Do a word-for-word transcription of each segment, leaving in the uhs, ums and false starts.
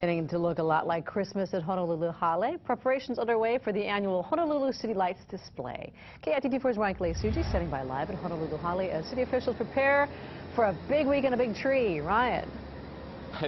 Beginning to look a lot like Christmas at Honolulu Hale. Preparations underway for the annual Honolulu City Lights display. K I T V four's Ryan Kalei Tsuji standing by live at Honolulu Hale as city officials prepare for a big week and a big tree. Ryan.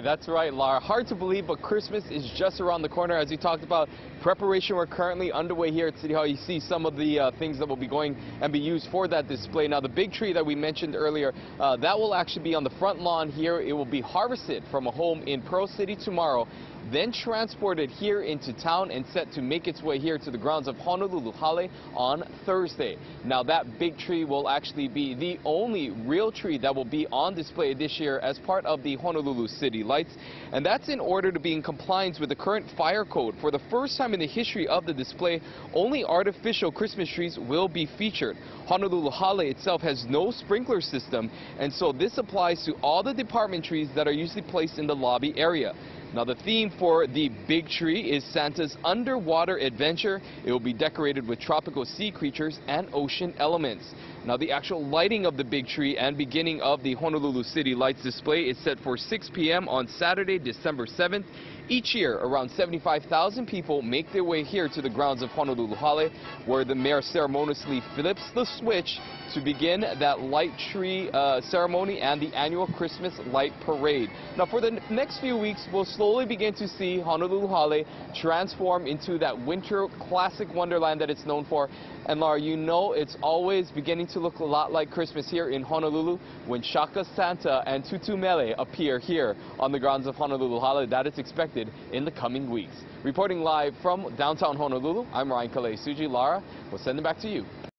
That's right, Lara. Hard to believe, but Christmas is just around the corner. As you talked about, preparation we're currently underway here at City Hall. You see some of the uh, things that will be going and be used for that display. Now, the big tree that we mentioned earlier, uh, that will actually be on the front lawn here. It will be harvested from a home in Pearl City tomorrow, then transported here into town and set to make its way here to the grounds of Honolulu Hale on Thursday. Now, that big tree will actually be the only real tree that will be on display this year as part of the Honolulu City Lights, and that's in order to be in compliance with the current fire code. For the first time in the history of the display, only artificial Christmas trees will be featured. Honolulu Hale itself has no sprinkler system, and so this applies to all the department trees that are usually placed in the lobby area. Now, the theme for the big tree is Santa's underwater adventure. It will be decorated with tropical sea creatures and ocean elements. Now, the actual lighting of the big tree and beginning of the Honolulu City Lights display is set for six p m on Saturday, December seventh. Each year, around seventy-five thousand people make their way here to the grounds of Honolulu Hale, where the mayor ceremoniously flips the switch to begin that light tree uh, ceremony and the annual Christmas light parade. Now, for the next few weeks, we'll slowly begin to see Honolulu Hale transform into that winter classic wonderland that it's known for. And Lara, you know it's always beginning to look a lot like Christmas here in Honolulu when Shaka Santa and Tutu Mele appear here on the grounds of Honolulu Hale. That is expected in the coming weeks. Reporting live from downtown Honolulu, I'm Ryan Kalei Tsuji. Lara, we'll send it back to you.